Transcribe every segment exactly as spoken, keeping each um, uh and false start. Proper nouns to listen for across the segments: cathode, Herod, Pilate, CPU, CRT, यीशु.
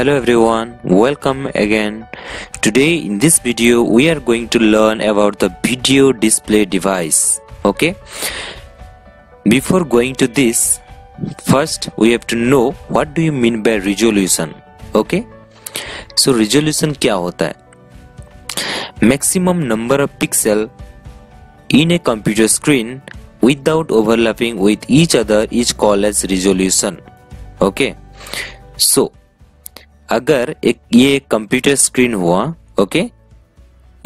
Hello everyone, welcome again. Today in this video we are going to learn about the video display device. Okay, before going to this, first we have to know what do you mean by resolution. Okay, so resolution क्या होता है? Maximum number of pixel in a computer screen without overlapping with each other is called as resolution. Okay, so अगर एक ये computer screen हुआ, okay,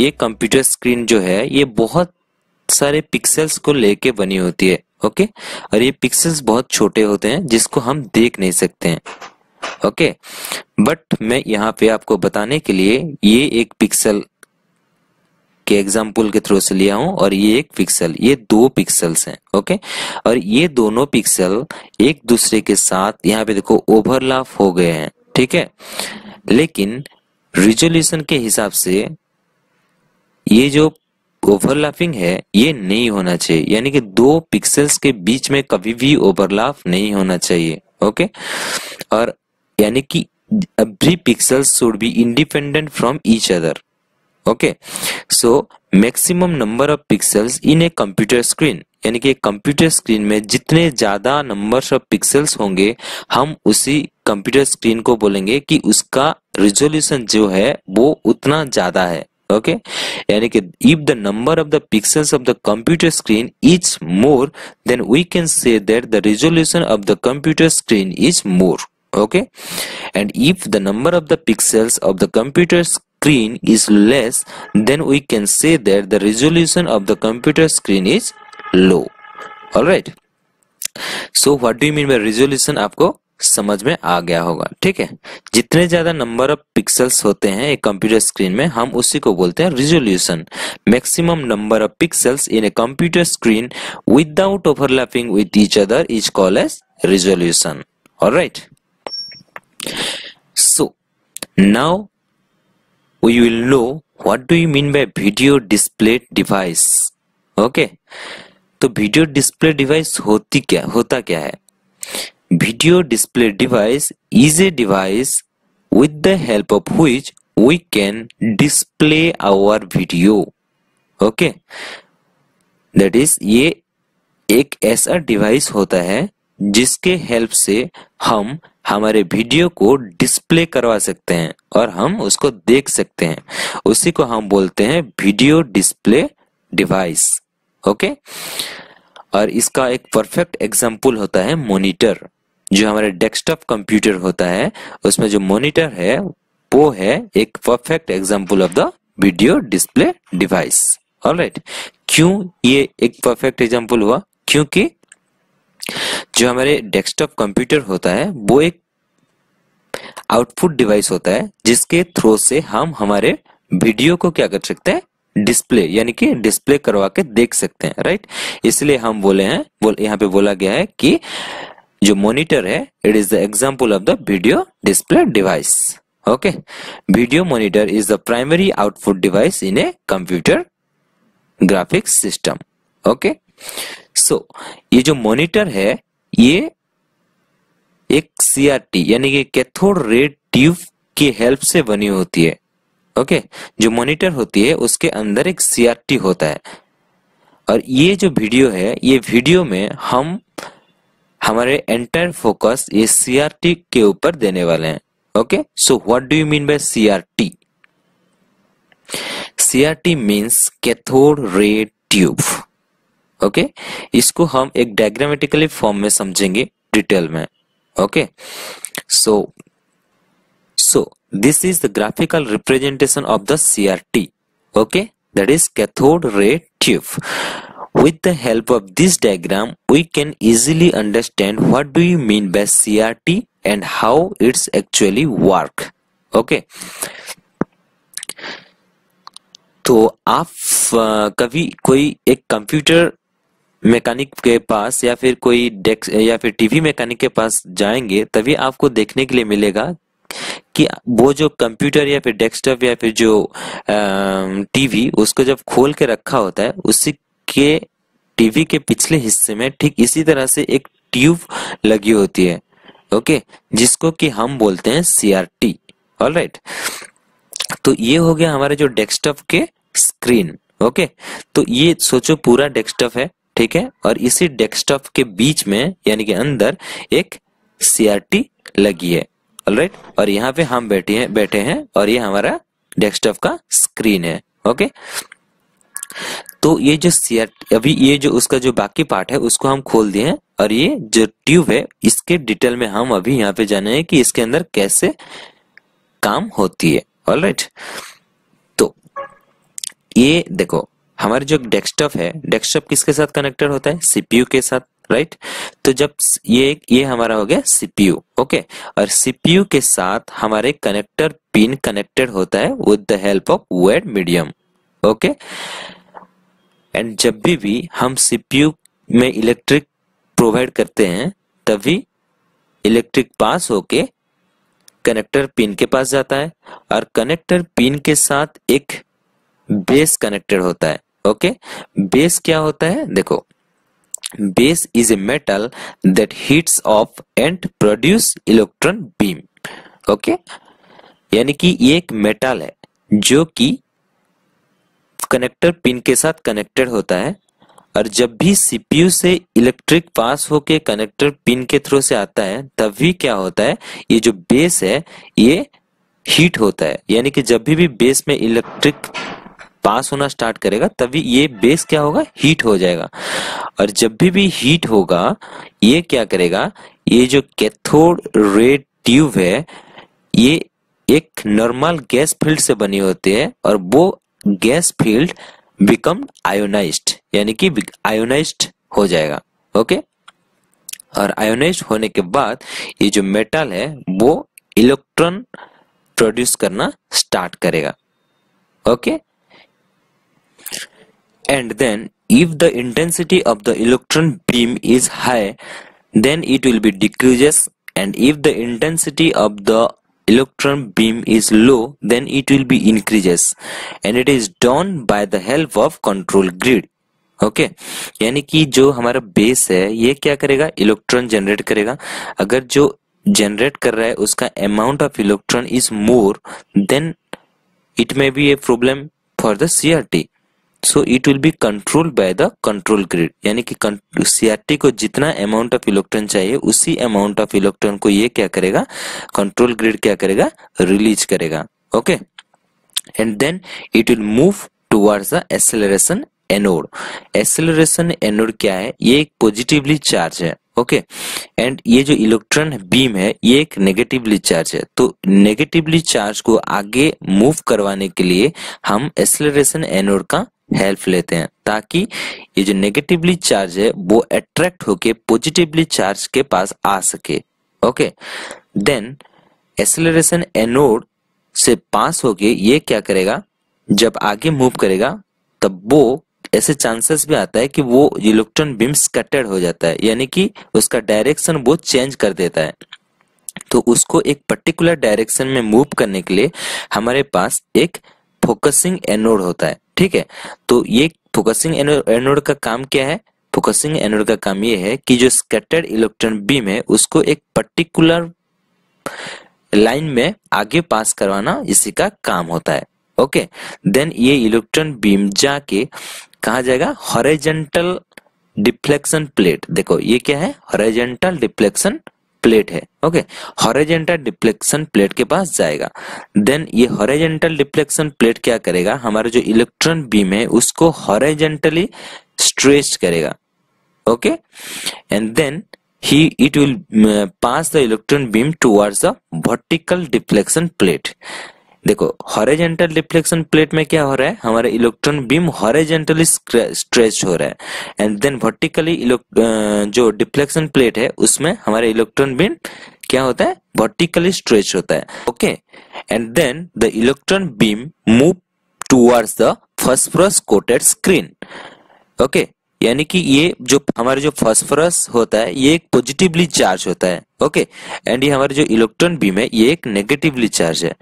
ये computer screen जो है ये बहुत सारे पिक्सेल्स को लेके बनी होती है, ओके, और ये पिक्सेल्स बहुत छोटे होते हैं जिसको हम देख नहीं सकते हैं, ओके, बट मैं यहाँ पे आपको बताने के लिए ये एक पिक्सल के एग्जाम्पल के थ्रू से लिया हूँ और ये एक पिक्सल, ये दो पिक्सल्स हैं, ओके, और ये दोनों पिक्सल एक दूसरे के साथ यहाँ पे देखो ओवरलैप हो गए हैं, ठीक है, लेकिन रिजोल्यूशन के हिसाब से ये जो ओवरलैपिंग है ये नहीं होना चाहिए, यानी कि दो पिक्सेल्स के बीच में कभी भी ओवरलैप नहीं होना चाहिए, ओके, और यानी कि every pixels should be independent from each other, okay, so maximum number of pixels in a computer screen, यानी कि कंप्यूटर स्क्रीन में जितने ज्यादा नंबर्स ऑफ पिक्सेल्स होंगे हम उसी कंप्यूटर स्क्रीन को बोलेंगे कि उसका रिजोल्यूशन जो है वो उतना ज्यादा है, ओके, यानी कि if the number of the pixels of the computer screen is more than we can say that the resolution of the computer screen is more, okay, and if the number of the pixels of the computer screen is less than we can say that the resolution of the computer screen is low. All right. So what do you mean by resolution? आपको समझ में आ गया होगा, ठीक है. जितने ज्यादा नंबर ऑफ पिक्सेल्स होते हैं एक कंप्यूटर स्क्रीन में हम उसी को बोलते हैं resolution. Maximum number of pixels in a computer screen without overlapping with each other is called as resolution. All right. So now we will know what do you mean by video display device. Okay. तो video display device होती क्या होता क्या है? Video display device is a device with the help of which we can display our video. Okay, that is ये एक ऐसा device होता है जिसके हेल्प से हम हमारे वीडियो को डिस्प्ले करवा सकते हैं और हम उसको देख सकते हैं, उसी को हम बोलते हैं video display device. Okay okay? और इसका एक परफेक्ट एग्जांपल होता है मॉनिटर, जो हमारे डेस्कटॉप कंप्यूटर होता है उसमें जो मॉनिटर है वो है एक perfect example of the video display device. Alright, क्यों ये एक परफेक्ट एग्जांपल हुआ? क्योंकि जो हमारे डेस्कटॉप कंप्यूटर होता है वो एक आउटपुट डिवाइस होता है जिसके थ्रू से हम हमारे वीडियो को क्या कर सकते हैं? डिस्प्ले, यानी कि डिस्प्ले करवा के देख सकते हैं, राइट. इसलिए हम बोले हैं बोल, यहाँ पे बोला गया है कि जो मॉनिटर है it is the example of the video display device. Okay, video monitor is the primary output device in a computer graphics system. Okay, so ये जो मॉनिटर है ये एक सीआरटी यानी कि कैथोड रे ट्यूब की हेल्प से बनी होती है. ओके okay, जो मॉनिटर होती है उसके अंदर एक सीआरटी होता है और ये जो वीडियो है ये वीडियो में हम हमारे एंटायर फोकस ये सीआरटी के ऊपर देने वाले हैं. Okay, so what do you mean by CRT? CRT means cathode ray tube. Okay, इसको हम एक डायग्रामेटिकली फॉर्म में समझेंगे डिटेल में. Okay, so so This is the graphical representation of the C R T. Okay, that is cathode ray tube. With the help of this diagram, we can easily understand what do you mean by C R T and how it's actually work. Okay. तो आप कभी कोई एक computer mechanic के पास या फिर कोई desk या फिर टीवी मैकेनिक के पास जाएंगे तभी आपको देखने के लिए मिलेगा कि वो जो कंप्यूटर या फिर डेस्कटॉप या फिर जो टीवी उसको जब खोल के रखा होता है उसी के टीवी के पिछले हिस्से में ठीक इसी तरह से एक ट्यूब लगी होती है. ओके, जिसको कि हम बोलते हैं सीआरटी. ऑलराइट तो ये हो गया हमारे जो डेस्कटॉप के स्क्रीन। ओके तो ये सोचो पूरा डेस्कटॉप है, ठीक है, और इसी डेस्कटॉप के बीच में यानी कि अंदर एक सीआरटी लगी है, ऑलराइट, और यहाँ पे हम बैठे हैं बैठे हैं और ये हमारा डेस्कटॉप का स्क्रीन है। ओके तो ये जो सीआरटी अभी ये जो उसका जो बाकी पार्ट है उसको हम खोल दिए हैं और ये जो ट्यूब है इसके डिटेल में हम अभी यहाँ पे जाने हैं कि इसके अंदर कैसे काम होती है। ऑलराइट तो ये देखो हमारे जो डेस्कटॉप है, डेस्कटॉप किसके साथ कनेक्टेड होता है? सीपीयू के साथ, राइट। तो जब ये ये हमारा हो गया सीपीयू, ओके, और सीपीयू के साथ हमारे कनेक्टर पिन कनेक्टेड होता है with the help of wet medium, okay. And जब भी भी हम सीपीयू में इलेक्ट्रिक प्रोवाइड करते हैं तभी इलेक्ट्रिक पास होके कनेक्टर पिन के पास जाता है और कनेक्टर पिन के साथ एक बेस कनेक्टेड होता है, ओके। बेस क्या होता है? देखो, base is a metal that heats up and produce electron beam, okay. यानी कि ये एक मेटल है जो कि कनेक्टर पिन के साथ कनेक्टेड होता है और जब भी सीपीयू से इलेक्ट्रिक पास होके कनेक्टर पिन के थ्रू से आता है तभी क्या होता है, ये जो बेस है ये हीट होता है। यानी कि जब भी भी बेस में इलेक्ट्रिक पास होना स्टार्ट करेगा तभी ये बेस क्या होगा, हीट हो जाएगा। और जब भी भी हीट होगा ये क्या करेगा, ये जो कैथोड रे ट्यूब है ये एक नॉर्मल गैस फील्ड से बनी होती है और वो गैस फील्ड बिकम आयोनाइज्ड यानी कि आयोनाइज्ड हो जाएगा, ओके। और आयोनाइज्ड होने के बाद ये जो मेटल है वो इलेक्ट्रॉन प्रोड्यूस करना स्टार्ट करेगा, okay. And then if the intensity of the electron beam is high then it will be decreases and if the intensity of the electron beam is low then it will be increases and it is done by the help of control grid, okay। यानी कि जो हमारा base है ये क्या करेगा, electron generate करेगा। अगर जो जनरेट कर रहा है उसका amount of electron is more then it may be a problem for the CRT, so it will be control by the control grid. यानी कि सीआरटी को जितना अमाउंट ऑफ इलेक्ट्रॉन चाहिए उसी अमाउंट ऑफ इलेक्ट्रॉन को ये क्या करेगा, कंट्रोल ग्रिड क्या करेगा, रिलीज करेगा, okay. And then it will move towards the acceleration anode. Acceleration anode क्या है, ये एक पॉजिटिवली चार्ज है, ओके। एंड ये जो इलेक्ट्रॉन बीम है ये एक नेगेटिवली चार्ज है, तो नेगेटिवली चार्ज को आगे मूव करवाने के लिए हम एक्सेलरेशन एनोड का हेल्प लेते हैं ताकि ये जो नेगेटिवली चार्ज है वो अट्रैक्ट होके पॉजिटिवली चार्ज के पास आ सके, ओके। देन एक्सेलरेशन एनोड से पास होके ये क्या करेगा, जब आगे मूव करेगा तब वो ऐसे चांसेस भी आता है कि वो इलेक्ट्रॉन बीम स्कैटर्ड हो जाता है, यानी कि उसका डायरेक्शन वो चेंज कर देता है। तो उसको एक पर्टिकुलर डायरेक्शन में मूव करने के लिए हमारे पास एक फोकसिंग एनोड होता है, ठीक है। तो ये फोकसिंग एनोड का काम क्या है, फोकसिंग एनोड का काम ये है कि जो स्कैटर्ड इलेक्ट्रॉन बीम है उसको एक पर्टिकुलर लाइन में आगे पास करवाना इसी का काम होता है, ओके। देन ये इलेक्ट्रॉन बीम जाके कहा जाएगा, हॉरिजॉन्टल डिफ्लेक्शन प्लेट। देखो ये क्या है, हॉरिजॉन्टल डिफ्लेक्शन प्लेट है, ओके। हॉरिजॉन्टल डिफ्लेक्शन प्लेट के पास जाएगा। देन ये हॉरिजॉन्टल डिफ्लेक्शन प्लेट क्या करेगा, हमारा जो इलेक्ट्रॉन बीम है उसको हॉरिजॉन्टली स्ट्रेच करेगा, okay. And then he it will pass the electron beam towards the vertical deflection plate. देखो हॉरिजॉन्टल डिफ्लेक्शन प्लेट में क्या हो रहा है, हमारा इलेक्ट्रॉन बीम हॉरिजॉन्टली स्ट्रेच हो रहा है एंड देन वर्टिकली जो डिफ्लेक्शन प्लेट है उसमें हमारा इलेक्ट्रॉन बीम क्या होता है, वर्टिकली स्ट्रेच होता है, okay. And then the electron beam move towards the phosphorus coated screen, okay. यानी कि ये जो हमारा जो फॉस्फोरस होता है ये एक पॉजिटिवली चार्ज होता है, ओके। एंड ये हमारे जो इलेक्ट्रॉन बीम है ये एक नेगेटिवली चार्ज है,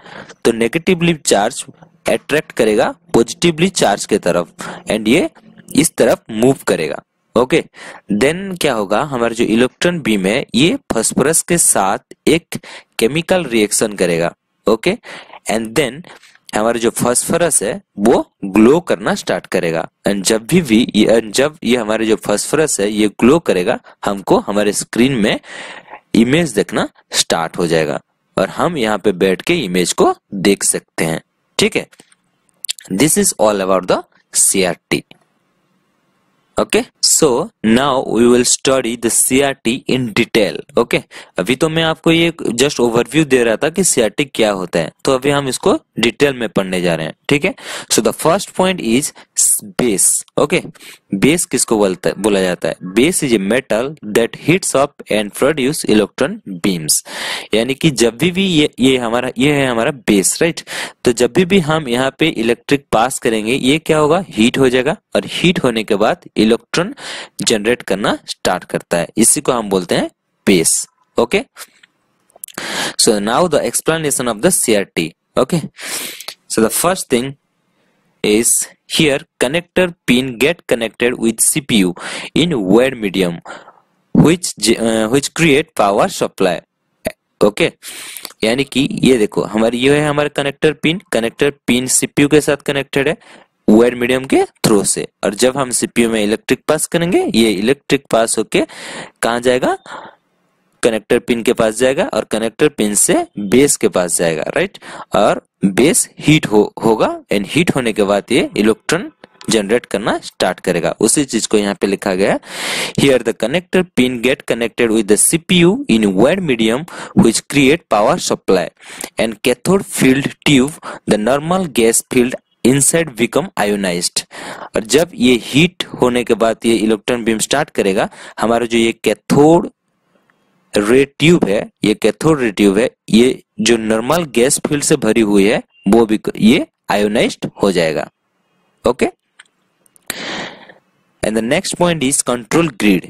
तो नेगेटिवली चार्ज अट्रैक्ट करेगा पॉजिटिवली चार्ज के तरफ एंड ये इस तरफ मूव करेगा, ओके। देन क्या होगा, हमारा जो इलेक्ट्रॉन बीम है ये फॉस्फोरस के साथ एक केमिकल रिएक्शन करेगा, ओके, एंड देन हमारा जो फॉस्फोरस है वो ग्लो करना स्टार्ट करेगा। एंड जब भी भी ये, जब ये हमारे जो फॉस्फोरस है ये ग्लो करेगा, हमको हमारे स्क्रीन में इमेज देखना स्टार्ट हो जाएगा और हम यहाँ पे बैठ के इमेज को देख सकते हैं। ठीक है, this is all about the C R T। Okay, so now we will study the C R T in detail. Okay, अभी तो मैं आपको ये जस्ट ओवरव्यू दे रहा था कि C R T क्या होता है, तो अभी हम इसको डिटेल में पढ़ने जा रहे हैं। ठीक है, so the first point is base. Okay, base किसको बोलता है, बोला जाता है? Base is a metal that heats up and produce electron beams. यानी कि जब भी भी ये ये हमारा ये है हमारा बेस, राइट? तो जब भी भी हम यहाँ पे इलेक्ट्रिक पास करेंगे, ये क्या होगा, हीट हो जाएगा और हीट होने के बाद इलेक्ट्रॉन जनरेट करना स्टार्ट करता है, इसी को हम बोलते हैं base. Okay, so now the explanation of the C R T। Okay, so the first thing is here connector pin get connected with C P U in wire medium which which create power supply. Okay, यानी कि ये देखो हमारी ये है हमारा connector pin, connector pin C P U के साथ कनेक्टेड है वायर मीडियम के थ्रू से, और जब हम C P U में इलेक्ट्रिक पास करेंगे, ये इलेक्ट्रिक पास होके कहाँ जाएगा, कनेक्टर पिन के पास जाएगा और कनेक्टर पिन से बेस के पास जाएगा, राइट? और बेस हीट हो होगा एंड हीट होने के बाद ये इलेक्ट्रॉन जनरेट करना स्टार्ट करेगा। उसी चीज को यहाँ पे लिखा गया, here the connector pin get connected with the C P U in wire medium which create power supply and cathode field tube the normal gas field inside become ionized. और जब ये हीट होने के बाद ये इलेक्ट्रॉन बीम स्टार्ट करेगा, हमारा जो ये कैथोड रे ट्यूब है, ये कैथोड रे ट्यूब है, ये जो नॉर्मल गैस फील्ड से भरी हुई है वो भी ये आयोनाइज्ड हो जाएगा। Okay, and the next point is control grid.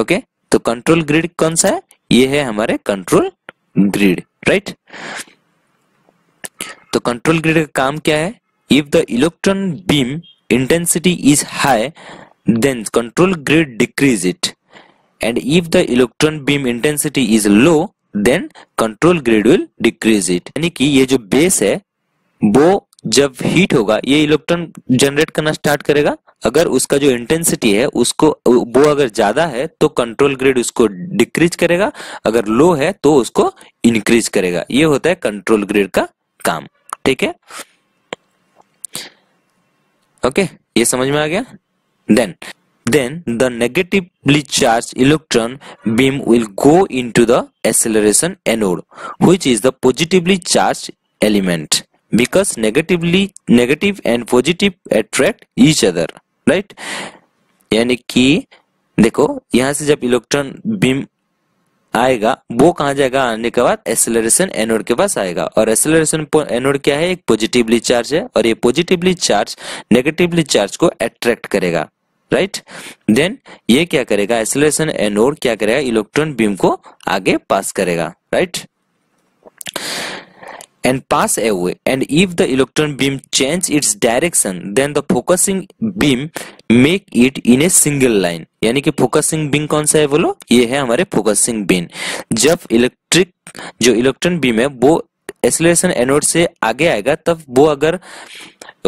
Okay, तो कंट्रोल ग्रिड कौन सा है, ये है हमारे कंट्रोल ग्रिड, राइट? तो कंट्रोल ग्रिड का काम क्या है, If the electron beam intensity is high, then control grid decrease it, and if the electron beam intensity is low, then control grid will decrease it. यानी कि ये जो base है वो जब हीट होगा ये इलेक्ट्रॉन जनरेट करना स्टार्ट करेगा, अगर उसका जो इंटेंसिटी है उसको वो अगर ज्यादा है तो कंट्रोल ग्रिड उसको डिक्रीज करेगा, अगर लो है तो उसको इंक्रीज करेगा। ये होता है कंट्रोल ग्रिड का काम। ठीक है, ओके okay, ये समझ में आ गया। Then then the negatively charge electron beam will go into the acceleration anode which is the positively charge element because negatively negative and positive attract each other, right? यानी कि देखो यहाँ से जब इलेक्ट्रॉन बीम आएगा वो कहाँ जाएगा, आने के बाद एक्सेलरेशन एनोड के पास आएगा, और एक्सेलरेशन एनोड क्या है, एक पॉजिटिवली चार्ज है और ये पॉजिटिवली चार्ज नेगेटिवली चार्ज को अट्रैक्ट करेगा, राइट? देन ये क्या करेगा, एक्सेलरेशन एनोड क्या करेगा, इलेक्ट्रॉन बीम को आगे पास करेगा, right? And pass away and if the electron beam change its direction then the focusing beam make it in a single line. यानी कि फोकसिंग बीम कौन सा है बोलो, ये है हमारे फोकसिंग बीम। जब इलेक्ट्रिक जो इलेक्ट्रॉन बीम है वो एक्सेलरेशन एनोड से आगे आएगा, तब वो अगर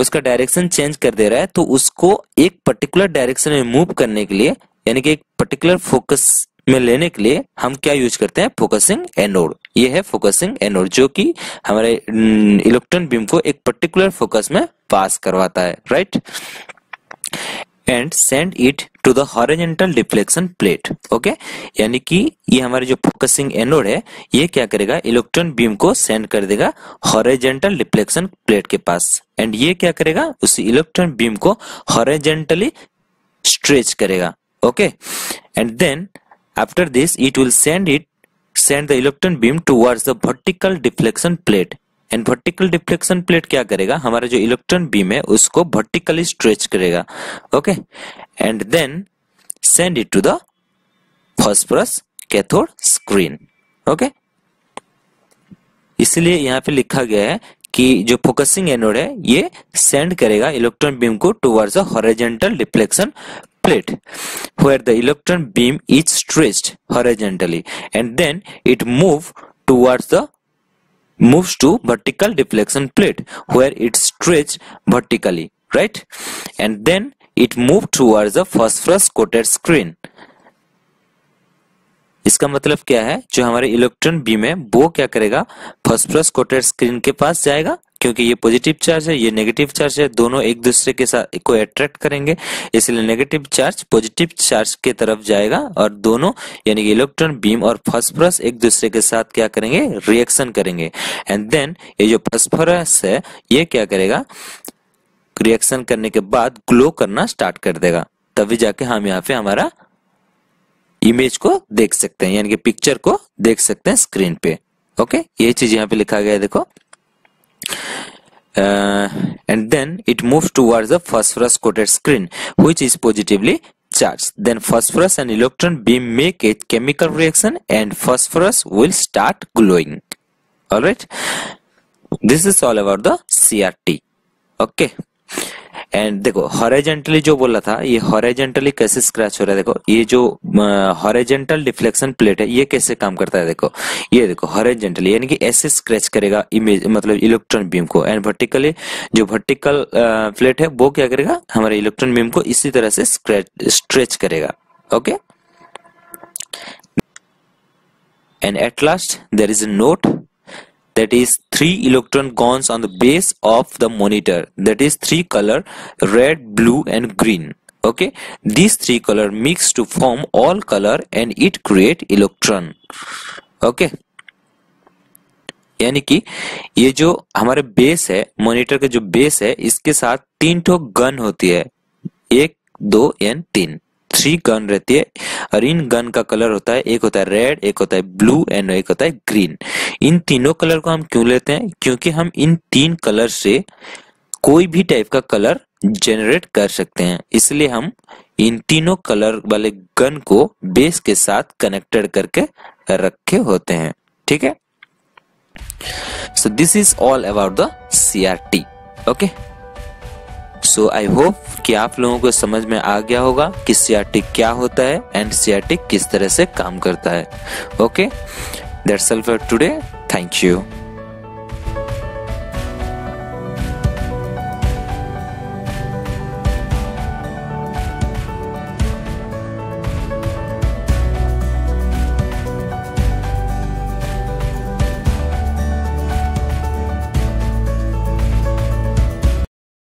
उसका डायरेक्शन चेंज कर दे रहा है तो उसको एक पर्टिकुलर डायरेक्शन में मूव करने के लिए, यानी कि एक पर्टिकुलर फोकस में लेने के लिए हम क्या यूज करते हैं, फोकसिंग एनोड। ये है फोकसिंग एनोड जो कि हमारे इलेक्ट्रॉन बीम को एक पर्टिकुलर फोकस में पास करवाता है, right? And send it to the horizontal deflection plate. Okay, यानी कि ये हमारे जो फोकसिंग एनोड है ये क्या करेगा, इलेक्ट्रॉन बीम को सेंड कर देगा हॉरिजॉन्टल डिफ्लेक्शन प्लेट के पास, एंड ये क्या करेगा, उस इलेक्ट्रॉन बीम को हॉरिजॉन्टली स्ट्रेच करेगा। Okay, and then after this it will send it send the electron beam towards the vertical deflection plate, and vertical deflection plate क्या करेगा, हमारा जो इलेक्ट्रॉन बीम है उसको वर्टिकली स्ट्रेच करेगा। Okay, and then send it to the phosphorus cathode screen. Okay, इसलिए यहाँ पे लिखा गया है कि जो फोकसिंग एनोड है ये सेंड करेगा इलेक्ट्रॉन बीम को towards the horizontal deflection plate where the electron beam is stretched horizontally and then it move towards the moves to vertical deflection plate where it stretched vertically, right? And then it moved towards the phosphorus coated screen. इसका मतलब क्या है, जो हमारे electron beam है वो क्या करेगा, फॉस्फोरस कोटेड स्क्रीन के पास जाएगा, क्योंकि ये पॉजिटिव चार्ज है, ये नेगेटिव चार्ज है, दोनों एक दूसरे के साथ को अट्रैक्ट करेंगे, इसलिए नेगेटिव चार्ज पॉजिटिव चार्ज के तरफ जाएगा और दोनों यानी कि इलेक्ट्रॉन बीम और फॉस्फोरस एक दूसरे के साथ क्या करेंगे, रिएक्शन करेंगे। एंड देन ये जो फॉस्फोरस है ये क्या करेगा, रिएक्शन करने के बाद ग्लो करना स्टार्ट कर देगा, तभी जाके हम यहाँ पे हमारा इमेज को देख सकते हैं, यानी कि पिक्चर को देख सकते हैं स्क्रीन पे। ओके, ये चीज यहाँ पे लिखा गया है, देखो। And then it moves towards the phosphorus coated screen which is positively charge, then phosphorus and electron beam make a chemical reaction and phosphorus will start glowing. Alright, this is all about the CRT. Okay, and देखो horizontally जो बोला था, ये horizontally कैसे scratch हो रहा है, देखो ये जो हॉरिजेंटल डिफ्लेक्शन प्लेट है ये कैसे काम करता है, देखो ये देखो हॉरिजेंटली यानी कि ऐसे स्क्रैच करेगा इमेज मतलब इलेक्ट्रॉन बीम को, एंड वर्टिकली जो वर्टिकल प्लेट है वो क्या करेगा, हमारे इलेक्ट्रॉन बीम को इसी तरह से स्क्रैच स्ट्रेच करेगा। Okay, and at last there is a note that is three electron gons on the base of the monitor, that is three color red, blue and green. Okay, these three color mix to form all color and it create electron. Okay, यानी कि ये जो हमारे base है, monitor का जो base है, इसके साथ तीन ठो गन होती है, एक दो एंड तीन, थ्री गन रहती है, और इन गन का कलर होता है, एक होता है रेड, एक होता है ब्लू एंड एक होता है ग्रीन। इन तीनों कलर को हम क्यों लेते हैं, क्योंकि हम इन तीन कलर से कोई भी टाइप का कलर जनरेट कर सकते हैं, इसलिए हम इन तीनों कलर वाले गन को बेस के साथ कनेक्टेड करके रखे होते हैं। ठीक है, so this is all about the CRT. Okay, so I hope कि आप लोगों को समझ में आ गया होगा कि सीआरटी क्या होता है एंड सीआरटी किस तरह से काम करता है। Okay, that's all for today, thank you.